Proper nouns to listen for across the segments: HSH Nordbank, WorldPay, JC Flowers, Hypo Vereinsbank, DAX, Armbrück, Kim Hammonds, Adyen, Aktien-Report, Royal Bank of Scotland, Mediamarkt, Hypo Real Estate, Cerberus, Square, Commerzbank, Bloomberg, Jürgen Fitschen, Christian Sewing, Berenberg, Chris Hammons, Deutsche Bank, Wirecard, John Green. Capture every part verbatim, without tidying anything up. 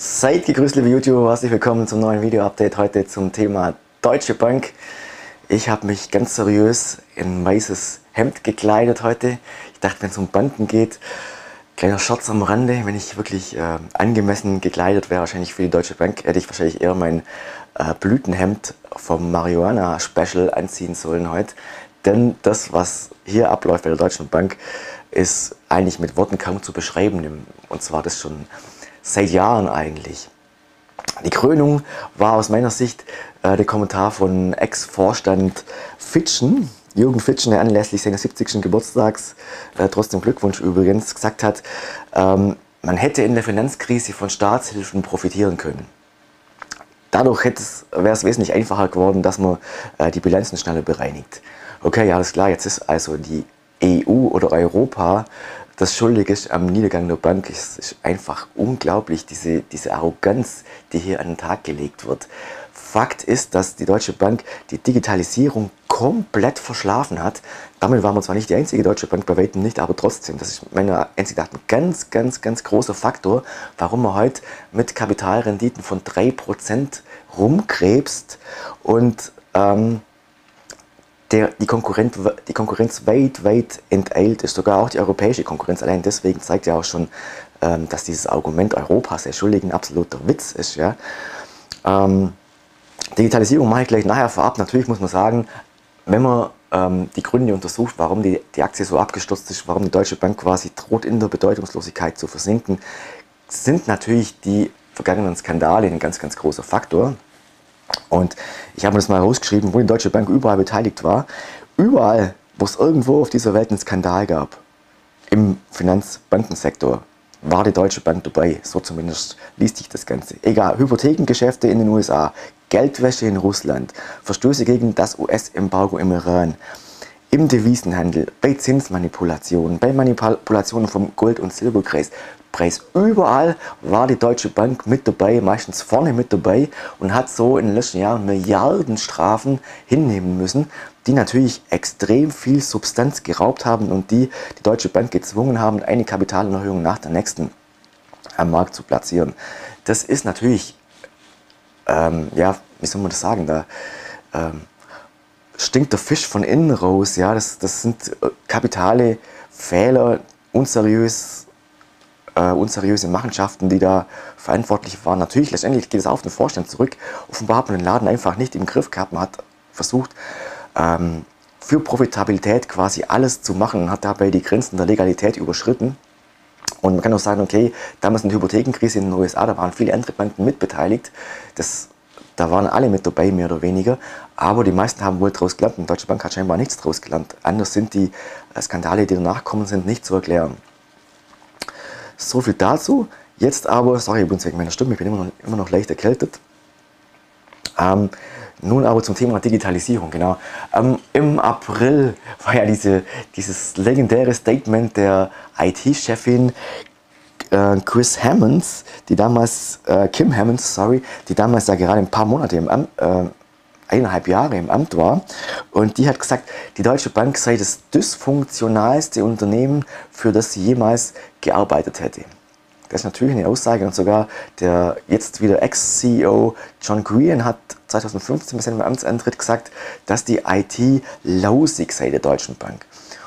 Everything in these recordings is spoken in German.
Seid gegrüßt, liebe YouTuber, herzlich willkommen zum neuen Video-Update, heute zum Thema Deutsche Bank. Ich habe mich ganz seriös in ein weißes Hemd gekleidet heute. Ich dachte, wenn es um Banken geht, kleiner Scherz am Rande, wenn ich wirklich äh, angemessen gekleidet wäre, wahrscheinlich für die Deutsche Bank, hätte ich wahrscheinlich eher mein äh, Blütenhemd vom Marihuana-Special anziehen sollen heute. Denn das, was hier abläuft bei der Deutschen Bank, ist eigentlich mit Worten kaum zu beschreiben, und zwar das schon seit Jahren eigentlich. Die Krönung war aus meiner Sicht äh, der Kommentar von Ex-Vorstand Fitschen, Jürgen Fitschen, der anlässlich seines siebzigsten Geburtstags, äh, trotzdem Glückwunsch übrigens, gesagt hat, ähm, man hätte in der Finanzkrise von Staatshilfen profitieren können. Dadurch wäre es wesentlich einfacher geworden, dass man äh, die Bilanzen schneller bereinigt. Okay, ja, alles klar, jetzt ist also die E U oder Europa das schuldig ist am Niedergang der Bank. Es ist einfach unglaublich, diese, diese Arroganz, die hier an den Tag gelegt wird. Fakt ist, dass die Deutsche Bank die Digitalisierung komplett verschlafen hat. Damit waren wir zwar nicht die einzige Deutsche Bank, bei weitem nicht, aber trotzdem, das ist meiner Ansicht nach ein ganz, ganz, ganz großer Faktor, warum man heute mit Kapitalrenditen von drei Prozent rumkrebst und ähm, Der, die, Konkurrenz, die Konkurrenz weit, weit enteilt ist, sogar auch die europäische Konkurrenz. Allein deswegen zeigt ja auch schon, ähm, dass dieses Argument Europas der Schuldigen absoluter Witz ist. Ja? Ähm, Digitalisierung mache ich gleich nachher vorab. Natürlich muss man sagen, wenn man ähm, die Gründe untersucht, warum die, die Aktie so abgestürzt ist, warum die Deutsche Bank quasi droht, in der Bedeutungslosigkeit zu versinken, sind natürlich die vergangenen Skandale ein ganz, ganz großer Faktor. Und ich habe mir das mal rausgeschrieben, wo die Deutsche Bank überall beteiligt war. Überall, wo es irgendwo auf dieser Welt einen Skandal gab, im Finanzbankensektor, war die Deutsche Bank dabei. So zumindest liest sich das Ganze. Egal, Hypothekengeschäfte in den U S A, Geldwäsche in Russland, Verstöße gegen das U S-Embargo im Iran, im Devisenhandel, bei Zinsmanipulationen, bei Manipulationen vom Gold- und Silberkreis, Preis. Überall war die Deutsche Bank mit dabei, meistens vorne mit dabei, und hat so in den letzten Jahren Milliarden Strafen hinnehmen müssen, die natürlich extrem viel Substanz geraubt haben und die die Deutsche Bank gezwungen haben, eine Kapitalerhöhung nach der nächsten am Markt zu platzieren. Das ist natürlich, ähm, ja, wie soll man das sagen, da ähm, stinkt der Fisch von innen raus. Ja, das, das sind kapitale Fehler, unseriös, Äh, unseriöse Machenschaften, die da verantwortlich waren. Natürlich, letztendlich geht es auf den Vorstand zurück. Offenbar hat man den Laden einfach nicht im Griff gehabt. Man hat versucht, ähm, für Profitabilität quasi alles zu machen und hat dabei die Grenzen der Legalität überschritten. Und man kann auch sagen, okay, damals eine Hypothekenkrise in den U S A, da waren viele andere Banken mitbeteiligt. Das, da waren alle mit dabei, mehr oder weniger. Aber die meisten haben wohl draus gelernt. Die Deutsche Bank hat scheinbar nichts draus gelernt. Anders sind die Skandale, die danach kommen, sind nicht zu erklären. So viel dazu. Jetzt aber, sorry übrigens wegen meiner Stimme, ich bin immer noch, immer noch leicht erkältet. Ähm, nun aber zum Thema Digitalisierung, genau. Ähm, Im April war ja diese, dieses legendäre Statement der I T-Chefin äh, Chris Hammons, die damals, äh, Kim Hammonds, sorry, die damals ja gerade ein paar Monate im Amt, äh, eineinhalb Jahre im Amt war, und die hat gesagt, die Deutsche Bank sei das dysfunktionalste Unternehmen, für das sie jemals gearbeitet hätte. Das ist natürlich eine Aussage, und sogar der jetzt wieder Ex-C E O John Green hat zweitausendfünfzehn bei seinem Amtsantritt gesagt, dass die I T lausig sei der Deutschen Bank.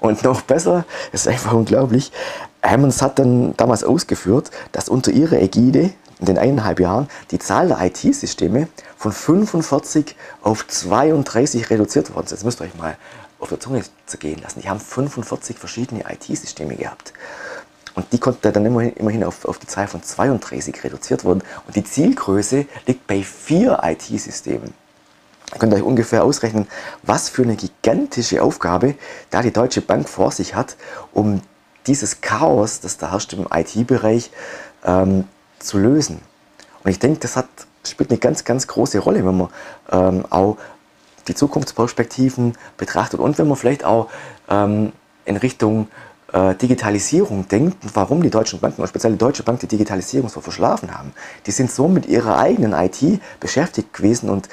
Und noch besser, das ist einfach unglaublich, Hammonds hat dann damals ausgeführt, dass unter ihrer Ägide in den eineinhalb Jahren die Zahl der I T-Systeme von fünfundvierzig auf zweiunddreißig reduziert worden ist. Jetzt müsst ihr euch mal auf der Zunge zergehen lassen. Die haben fünfundvierzig verschiedene I T-Systeme gehabt. Und die konnte dann immerhin, immerhin auf, auf die Zahl von zweiunddreißig reduziert werden. Und die Zielgröße liegt bei vier I T-Systemen. Ihr könnt euch ungefähr ausrechnen, was für eine gigantische Aufgabe da die Deutsche Bank vor sich hat, um dieses Chaos, das da herrscht im I T-Bereich, ähm, zu lösen. Und ich denke, das hat, spielt eine ganz, ganz große Rolle, wenn man ähm, auch die Zukunftsperspektiven betrachtet und wenn man vielleicht auch ähm, in Richtung äh, Digitalisierung denkt, warum die deutschen Banken, speziell die Deutsche Bank, die Digitalisierung so verschlafen haben. Die sind so mit ihrer eigenen I T beschäftigt gewesen und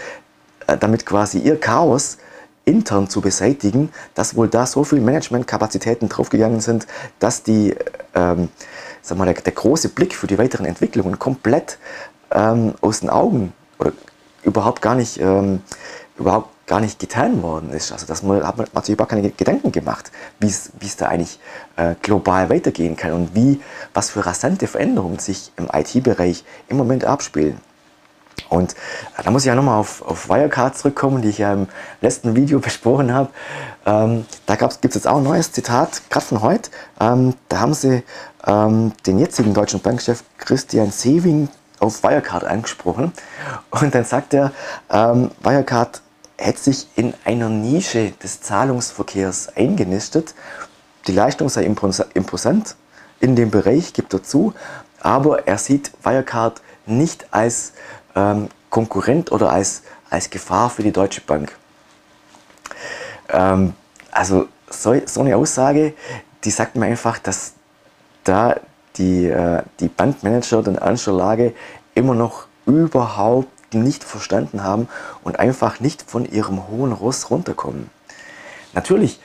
äh, damit quasi ihr Chaos intern zu beseitigen, dass wohl da so viel Managementkapazitäten draufgegangen sind, dass die, ähm, sag mal, der, der große Blick für die weiteren Entwicklungen komplett ähm, aus den Augen oder überhaupt gar nicht, ähm, überhaupt gar nicht getan worden ist. Also das man, hat man natürlich überhaupt keine Gedanken gemacht, wie es da eigentlich äh, global weitergehen kann und wie, was für rasante Veränderungen sich im I T-Bereich im Moment abspielen. Und da muss ich ja nochmal auf, auf Wirecard zurückkommen, die ich ja im letzten Video besprochen habe. Ähm, da gibt es jetzt auch ein neues Zitat, gerade von heute. Ähm, da haben sie ähm, den jetzigen deutschen Bankchef Christian Sewing auf Wirecard angesprochen. Und dann sagt er, ähm, Wirecard hätte sich in einer Nische des Zahlungsverkehrs eingenistet. Die Leistung sei imposant in dem Bereich, gibt er zu. Aber er sieht Wirecard nicht als Ähm, Konkurrent oder als, als Gefahr für die Deutsche Bank. Ähm, also so, so eine Aussage, die sagt mir einfach, dass da die, äh, die Bankmanager und Anstellage immer noch überhaupt nicht verstanden haben und einfach nicht von ihrem hohen Ross runterkommen. Natürlich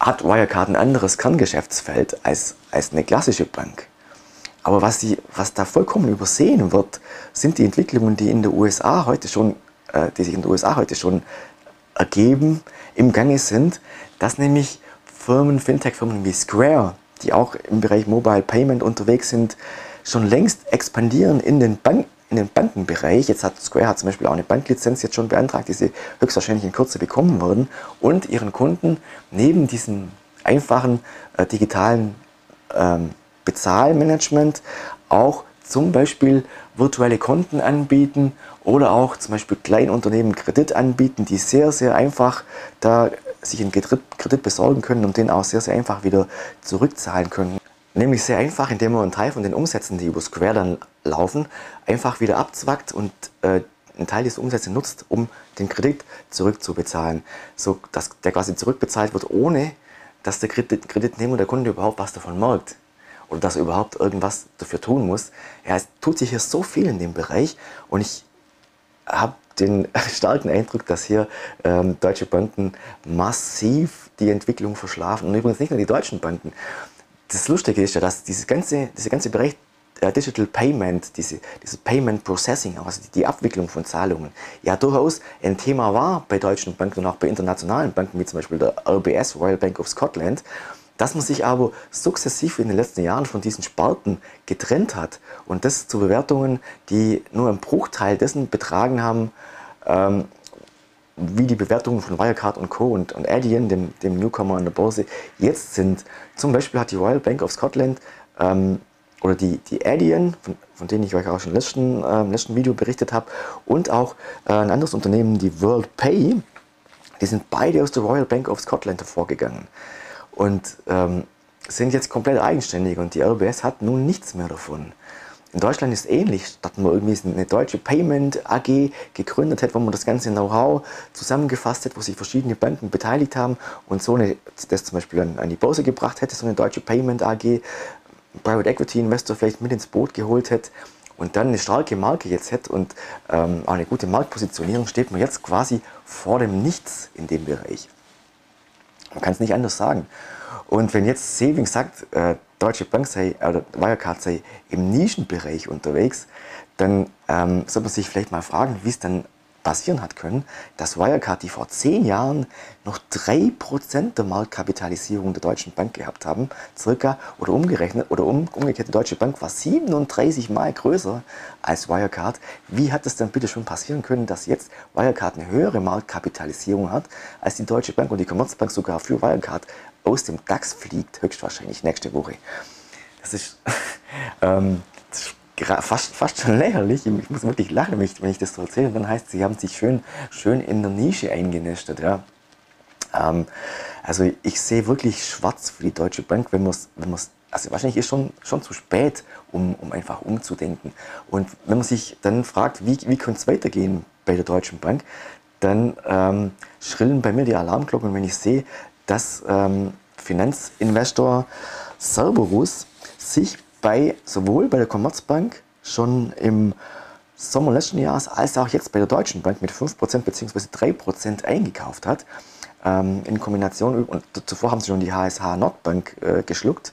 hat Wirecard ein anderes Kerngeschäftsfeld als, als eine klassische Bank. Aber was, die, was da vollkommen übersehen wird, sind die Entwicklungen, die, in der U S A heute schon, äh, die sich in den U S A heute schon ergeben, im Gange sind, dass nämlich Firmen, Fintech-Firmen wie Square, die auch im Bereich Mobile Payment unterwegs sind, schon längst expandieren in den, Bank, in den Bankenbereich. Jetzt hat Square hat zum Beispiel auch eine Banklizenz jetzt schon beantragt, die sie höchstwahrscheinlich in Kürze bekommen würden und ihren Kunden neben diesem einfachen äh, digitalen ähm, Bezahlmanagement auch zum Beispiel virtuelle Konten anbieten oder auch zum Beispiel Kleinunternehmen Kredit anbieten, die sehr, sehr einfach da sich einen Kredit besorgen können und den auch sehr, sehr einfach wieder zurückzahlen können. Nämlich sehr einfach, indem man einen Teil von den Umsätzen, die über Square dann laufen, einfach wieder abzwackt und äh, einen Teil dieser Umsätze nutzt, um den Kredit zurückzubezahlen, so dass der quasi zurückbezahlt wird, ohne dass der Kredit, Kreditnehmer, der Kunde überhaupt was davon merkt. Oder dass er überhaupt irgendwas dafür tun muss. Ja, es tut sich hier so viel in dem Bereich und ich habe den starken Eindruck, dass hier ähm, deutsche Banken massiv die Entwicklung verschlafen. Und übrigens nicht nur die deutschen Banken. Das Lustige ist ja, dass dieses ganze, dieser ganze Bereich äh, Digital Payment, diese, dieses Payment Processing, also die, die Abwicklung von Zahlungen, ja durchaus ein Thema war bei deutschen Banken und auch bei internationalen Banken, wie zum Beispiel der R B S, Royal Bank of Scotland. Dass man sich aber sukzessiv in den letzten Jahren von diesen Sparten getrennt hat und das zu Bewertungen, die nur einen Bruchteil dessen betragen haben, ähm, wie die Bewertungen von Wirecard und Co. und, und Adyen, dem, dem Newcomer an der Börse, jetzt sind. Zum Beispiel hat die Royal Bank of Scotland ähm, oder die, die Adyen, von, von denen ich euch auch schon im letzten, äh, im letzten Video berichtet habe, und auch äh, ein anderes Unternehmen, die WorldPay, die sind beide aus der Royal Bank of Scotland hervorgegangen. Und ähm, sind jetzt komplett eigenständig und die R B S hat nun nichts mehr davon. In Deutschland ist ähnlich, dass man irgendwie eine deutsche Payment A G gegründet hat, wo man das ganze Know-how zusammengefasst hat, wo sich verschiedene Banken beteiligt haben und so eine, das zum Beispiel an, an die Börse gebracht hätte, so eine deutsche Payment A G, Private Equity Investor vielleicht mit ins Boot geholt hätte und dann eine starke Marke jetzt hätte und ähm, auch eine gute Marktpositionierung, steht man jetzt quasi vor dem Nichts in dem Bereich. Man kann es nicht anders sagen. Und wenn jetzt Sewing sagt, äh, Deutsche Bank sei, oder Wirecard sei im Nischenbereich unterwegs, dann ähm, sollte man sich vielleicht mal fragen, wie es dann passieren hat können, dass Wirecard, die vor zehn Jahren noch drei Prozent der Marktkapitalisierung der Deutschen Bank gehabt haben, circa, oder umgerechnet, oder um, umgekehrt, die Deutsche Bank war siebenunddreißig Mal größer als Wirecard. Wie hat es dann bitte schon passieren können, dass jetzt Wirecard eine höhere Marktkapitalisierung hat als die Deutsche Bank und die Commerzbank sogar für Wirecard aus dem DAX fliegt, höchstwahrscheinlich nächste Woche? Das ist ähm, das ist Fast, fast schon lächerlich. Ich muss wirklich lachen, wenn ich das so erzähle. Und dann heißt es, sie haben sich schön, schön in der Nische eingenistet. Ja. Ähm, also ich sehe wirklich schwarz für die Deutsche Bank, wenn man es, wenn man es, also wahrscheinlich ist schon schon zu spät, um, um einfach umzudenken. Und wenn man sich dann fragt, wie, wie kann es weitergehen bei der Deutschen Bank, dann ähm, schrillen bei mir die Alarmglocken, wenn ich sehe, dass ähm, Finanzinvestor Cerberus sich bei, sowohl bei der Commerzbank schon im Sommer letzten Jahres als auch jetzt bei der Deutschen Bank mit fünf Prozent bzw. drei Prozent eingekauft hat. Ähm, in Kombination, und zuvor haben sie schon die H S H Nordbank äh, geschluckt.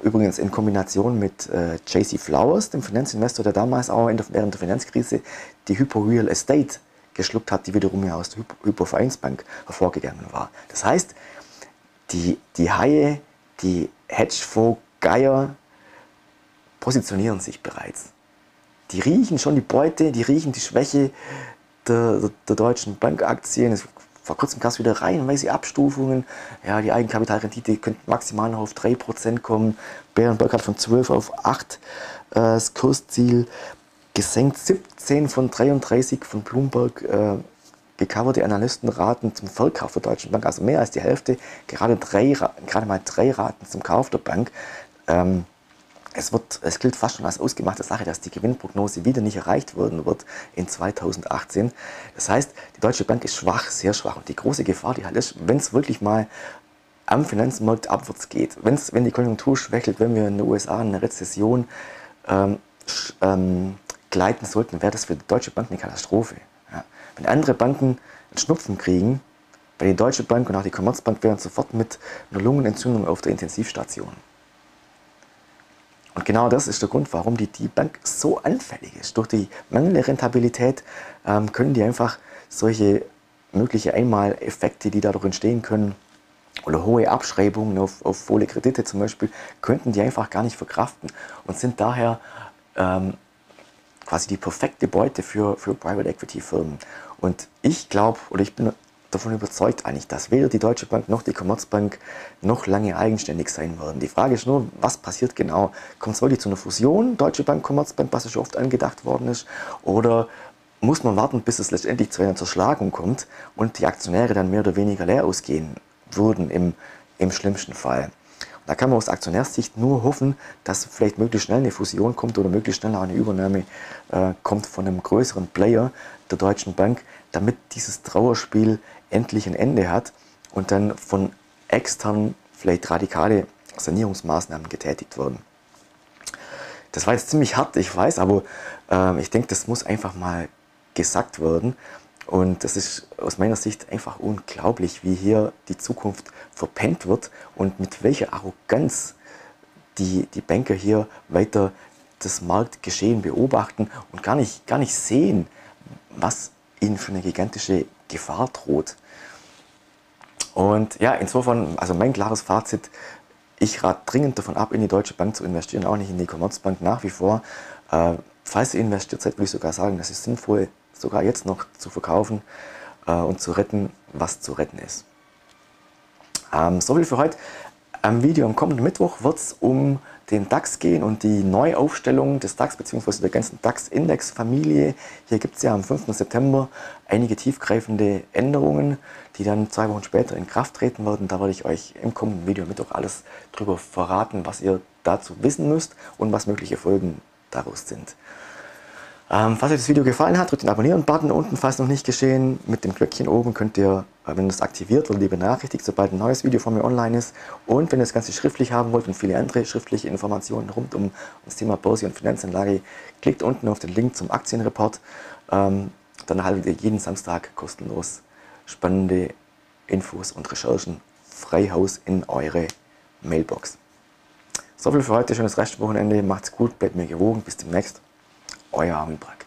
Übrigens in Kombination mit äh, J C Flowers, dem Finanzinvestor, der damals auch in der, während der Finanzkrise die Hypo Real Estate geschluckt hat, die wiederum ja aus der Hypo, Hypo Vereinsbank hervorgegangen war. Das heißt, die, die Haie, die Hedgefonds-Geier positionieren sich bereits. Die riechen schon die Beute, die riechen die Schwäche der, der, der Deutschen Bankaktien. Es, vor kurzem gab es wieder reihenweise Abstufungen. Ja, die Eigenkapitalrendite könnte maximal noch auf drei Prozent kommen. Berenberg hat von zwölf auf acht äh, das Kursziel gesenkt. siebzehn von dreiunddreißig von Bloomberg äh, gecoverte Analysten raten zum Verkauf der Deutschen Bank. Also mehr als die Hälfte, gerade, drei, gerade mal drei raten zum Kauf der Bank. Ähm, es, wird, es gilt fast schon als ausgemachte Sache, dass die Gewinnprognose wieder nicht erreicht werden wird in zweitausendachtzehn. Das heißt, die Deutsche Bank ist schwach, sehr schwach. Und die große Gefahr, die halt ist, wenn es wirklich mal am Finanzmarkt abwärts geht, wenn's, wenn die Konjunktur schwächelt, wenn wir in den U S A eine Rezession ähm, sch, ähm, gleiten sollten, wäre das für die Deutsche Bank eine Katastrophe. Ja. Wenn andere Banken einen Schnupfen kriegen, bei der Deutsche Bank und auch die Commerzbank wären sofort mit einer Lungenentzündung auf der Intensivstation. Und genau das ist der Grund, warum die, die Bank so anfällig ist. Durch die mangelnde Rentabilität ähm, können die einfach solche mögliche Einmaleffekte, die dadurch entstehen können, oder hohe Abschreibungen auf, auf hohe Kredite zum Beispiel, könnten die einfach gar nicht verkraften und sind daher ähm, quasi die perfekte Beute für, für Private Equity Firmen. Und ich glaube, oder ich bin davon überzeugt eigentlich, dass weder die Deutsche Bank noch die Commerzbank noch lange eigenständig sein werden. Die Frage ist nur, was passiert genau? Kommt es wirklich zu einer Fusion, Deutsche Bank, Commerzbank, was ja schon oft angedacht worden ist, oder muss man warten, bis es letztendlich zu einer Zerschlagung kommt und die Aktionäre dann mehr oder weniger leer ausgehen würden im, im schlimmsten Fall? Da kann man aus Aktionärssicht nur hoffen, dass vielleicht möglichst schnell eine Fusion kommt oder möglichst schnell eine Übernahme äh, kommt von einem größeren Player der Deutschen Bank, damit dieses Trauerspiel endlich ein Ende hat und dann von externen, vielleicht radikale Sanierungsmaßnahmen getätigt werden. Das war jetzt ziemlich hart, ich weiß, aber äh, ich denke, das muss einfach mal gesagt werden. Und das ist aus meiner Sicht einfach unglaublich, wie hier die Zukunft verpennt wird und mit welcher Arroganz die, die Banker hier weiter das Marktgeschehen beobachten und gar nicht, gar nicht sehen, was ihnen für eine gigantische Gefahr droht. Und ja, insofern, also mein klares Fazit, ich rate dringend davon ab, in die Deutsche Bank zu investieren, auch nicht in die Commerzbank nach wie vor. Äh, falls ihr investiert seid, würde ich sogar sagen, das ist sinnvoll, sogar jetzt noch zu verkaufen äh, und zu retten, was zu retten ist. Ähm, Soviel für heute. Am Video am kommenden Mittwoch wird es um den DAX gehen und die Neuaufstellung des DAX bzw. der ganzen DAX-Index-Familie. Hier gibt es ja am fünften September einige tiefgreifende Änderungen, die dann zwei Wochen später in Kraft treten werden. Da werde ich euch im kommenden Video am Mittwoch alles darüber verraten, was ihr dazu wissen müsst und was mögliche Folgen daraus sind. Ähm, falls euch das Video gefallen hat, drückt den Abonnieren-Button unten, falls noch nicht geschehen. Mit dem Glöckchen oben könnt ihr, wenn das aktiviert oder die benachrichtigt, sobald ein neues Video von mir online ist. Und wenn ihr das Ganze schriftlich haben wollt und viele andere schriftliche Informationen rund um das Thema Börse und Finanzanlage, klickt unten auf den Link zum Aktienreport. Ähm, dann erhaltet ihr jeden Samstag kostenlos spannende Infos und Recherchen frei Haus in eure Mailbox. Soviel für heute, schönes Restwochenende, macht's gut, bleibt mir gewogen, bis demnächst. Euer Armbrück.